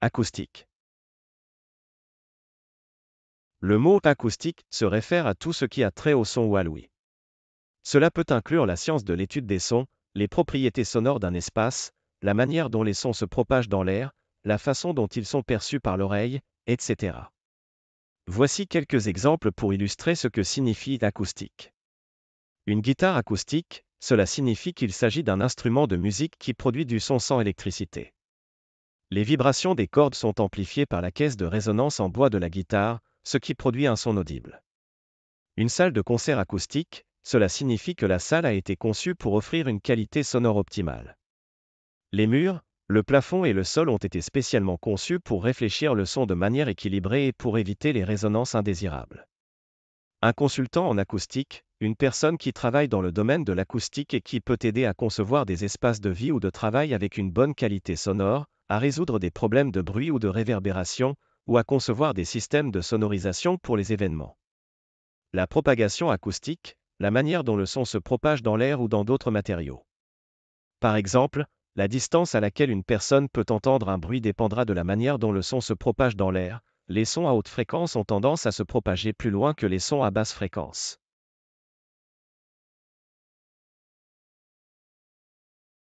Acoustique. Le mot « acoustique » se réfère à tout ce qui a trait au son ou à l'ouïe. Cela peut inclure la science de l'étude des sons, les propriétés sonores d'un espace, la manière dont les sons se propagent dans l'air, la façon dont ils sont perçus par l'oreille, etc. Voici quelques exemples pour illustrer ce que signifie acoustique. Une guitare acoustique, cela signifie qu'il s'agit d'un instrument de musique qui produit du son sans électricité. Les vibrations des cordes sont amplifiées par la caisse de résonance en bois de la guitare, ce qui produit un son audible. Une salle de concert acoustique, cela signifie que la salle a été conçue pour offrir une qualité sonore optimale. Les murs, le plafond et le sol ont été spécialement conçus pour réfléchir le son de manière équilibrée et pour éviter les résonances indésirables. Un consultant en acoustique, une personne qui travaille dans le domaine de l'acoustique et qui peut aider à concevoir des espaces de vie ou de travail avec une bonne qualité sonore, à résoudre des problèmes de bruit ou de réverbération, ou à concevoir des systèmes de sonorisation pour les événements. La propagation acoustique, la manière dont le son se propage dans l'air ou dans d'autres matériaux. Par exemple, la distance à laquelle une personne peut entendre un bruit dépendra de la manière dont le son se propage dans l'air. Les sons à haute fréquence ont tendance à se propager plus loin que les sons à basse fréquence.